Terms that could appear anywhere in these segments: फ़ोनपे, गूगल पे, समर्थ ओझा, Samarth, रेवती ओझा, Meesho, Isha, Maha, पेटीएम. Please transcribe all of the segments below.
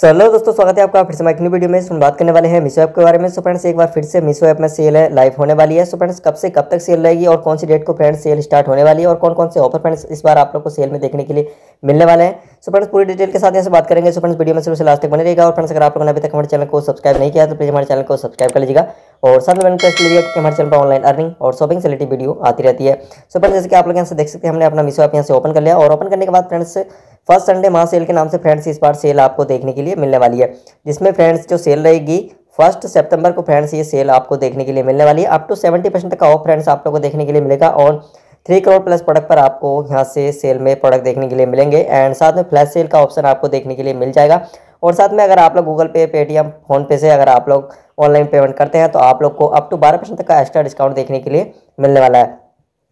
So hello दोस्तों, स्वागत है आपका फिर से एक न्यू वीडियो में। हम बात करने वाले हैं मीशो ऐप के बारे में। सो फ्रेंड्स, एक बार फिर से मीशो ऐप में सेल है, लाइव होने वाली है। सो फ्रेंड्स, कब से कब तक सेल रहेगी और कौन सी डेट को फ्रेंड्स सेल स्टार्ट होने वाली है और कौन कौन से ऑफर फ्रेंड्स इस बार आप लोग को सेल में देखने के लिए मिलने वाले हैं। सो फ्रेंड्स, पूरी डिटेल के साथ यहाँ से बात करेंगे। सो फ्रेंड्स, वीडियो में शुरू से लास्ट तक बने रहेगा। और फ्रेंड्स, अगर आप लोगों ने अभी तक हमारे चैनल को सब्सक्राइब नहीं किया तो प्लीज़ हमारे चैनल को सब्सक्राइब कर लीजिएगा और साथ में प्रेस लीजिएगा कि हमारे चैनल पर ऑनलाइन अर्निंग और शॉपिंग से रिलेटेड वीडियो आती रहती है। सो फ्रेंड्स, जैसे कि आप लोग यहाँ से देख सकते हैं, हमने अपना मीशो ऐप यहाँ से ओपन कर लिया और ओपन करने के बाद फ्रेंड्स फर्स्ट संडे महा सेल के नाम से फ्रेंड्स इस बार सेल आपको देखने के लिए मिलने वाली है, जिसमें फ्रेंड्स जो सेल रहेगी 1 सितंबर को फ्रेंड्स ये सेल आपको देखने के लिए मिलने वाली है। अप टू 70% का ऑफ फ्रेंड्स आप लोगों को देखने के लिए मिलेगा और 3 करोड़ प्लस प्रोडक्ट पर आपको यहाँ से सेल में प्रोडक्ट देखने के लिए मिलेंगे एंड साथ में फ्लैश सेल का ऑप्शन आपको देखने के लिए मिल जाएगा। और साथ में अगर आप लोग गूगल पे, पेटीएम, फ़ोनपे से अगर आप लोग ऑनलाइन पेमेंट करते हैं तो आप लोग को अप टू 12% तक का एक्स्ट्रा डिस्काउंट देखने के लिए मिलने वाला है।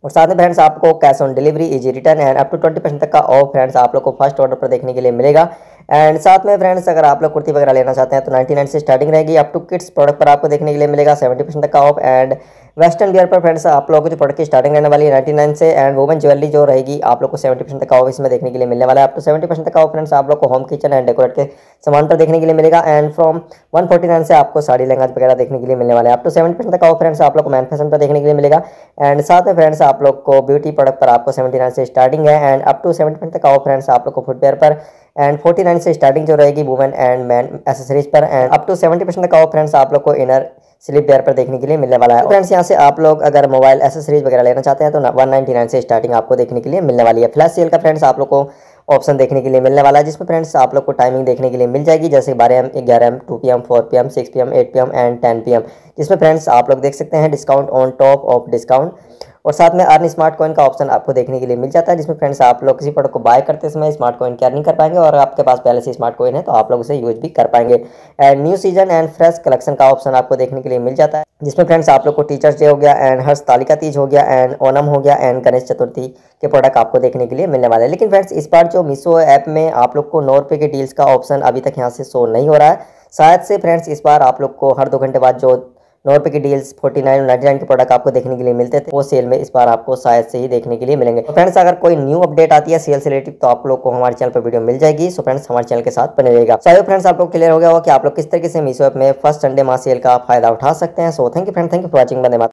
और साथ में फ्रेंड्स आपको cash on delivery, easy return and up to 20% तक का ऑफ फ्रेंड्स आप लोग को फर्स्ट ऑर्डर पर देखने के लिए मिलेगा। एंड साथ में फ्रेंड्स अगर आप लोग कुर्ती वगैरह लेना चाहते हैं तो 99 से स्टार्टिंग रहेगी। अप टू किड्स प्रोडक्ट पर आपको देखने के लिए मिलेगा 70% तक का ऑफ एंड वेस्टर्न वियर पर फ्रेंड्स आप लोगों को जो प्रोडक्ट की स्टार्टिंग रहने वाली है 99 से एंड वुमेन ज्वेलरी जो रहेगी आप लोग को 70% तक का ऑफ इसमें देखने के लिए मिलने वाला है। अप टू 70% तक का ऑफ फ्रेंड्स आप लोग को होम किचन एंड डेकोरेट के सामान पर देखने के लिए मिलेगा एंड फ्रॉम 149 से आपको साड़ी, लहंगा वगैरह देखने के लिए मिलने वाला है। अप टू 70% तक का ऑफ फ्रेंड्स आप लोग को मैन फैशन पर देखने के लिए मिलेगा एंड साथ में फ्रेंड्स आप लोग को ब्यूटी प्रोडक्ट पर आपको 79 से स्टार्टिंग है एंड अप टू 70% तक का ऑफ फ्रेंड्स आप लोग को फुटवेयर पर एंड 49 से स्टार्टिंग जो रहेगी वुमेन एंड मैन एसेसरीज पर एंड अप टू 70% तक का ऑफ फ्रेंड्स आप लोग को इनर स्लीप वेयर पर देखने के लिए मिलने वाला है। फ्रेंड्स यहाँ से आप लोग अगर मोबाइल एसेसरीज वगैरह लेना चाहते हैं तो 199 से स्टार्टिंग आपको देखने के लिए मिलने वाली है। फ्लैश सेल का फ्रेंड्स आप लोग को ऑप्शन देखने के लिए मिलने वाला है, जिसमें फ्रेंड्स आप लोग को टाइमिंग देखने के लिए मिल जाएगी, जैसे 12 AM, 11 AM, 2 PM, 4 PM, 6 PM, 8 PM and 10 PM, जिसमें फ्रेंड्स आप लोग देख सकते हैं discount on top of discount. और साथ में अर्न स्मार्ट कॉइन का ऑप्शन आपको देखने के लिए मिल जाता है, जिसमें फ्रेंड्स आप लोग किसी प्रोडक्ट को बाय करते समय स्मार्ट कॉइन की अर्निंग कर पाएंगे और आपके पास पहले से स्मार्ट कॉइन है तो आप लोग उसे यूज भी कर पाएंगे। And new season and fresh collection का ऑप्शन आपको देखने के लिए मिल जाता है, जिसमें फ्रेंड्स आप लोग को टीचर्स डे हो गया एंड हर्ष तालिका तीज हो गया एंड ओनम हो गया एंड गणेश चतुर्थी के प्रोडक्ट आपको देखने के लिए मिलने वाले हैं। लेकिन फ्रेंड्स इस बार जो मीशो ऐप में आप लोग को ₹9 के डील्स का ऑप्शन अभी तक यहाँ से शो नहीं हो रहा है। शायद से फ्रेंड्स इस बार आप लोग को हर 2 घंटे बाद जो ₹9 की डील्स 49 और 99 के प्रोडक्ट आपको देखने के लिए मिलते थे, वो सेल में इस बार आपको शायद से ही देखने के लिए मिलेंगे। तो फ्रेंड्स अगर कोई न्यू अपडेट आती है सेल से रिलेटेड तो आप लोग को हमारे चैनल पर वीडियो मिल जाएगी। सो फ्रेंड्स हमारे चैनल के साथ बने रहेगा। सो फ्रेंड्स आप लोग क्लियर हो गया होगा कि आप लोग किस तरीके से मीशो ऐप में फर्स्ट संडे माह सेल का फायदा उठा सकते हैं। So thank you friends, thank you for watching.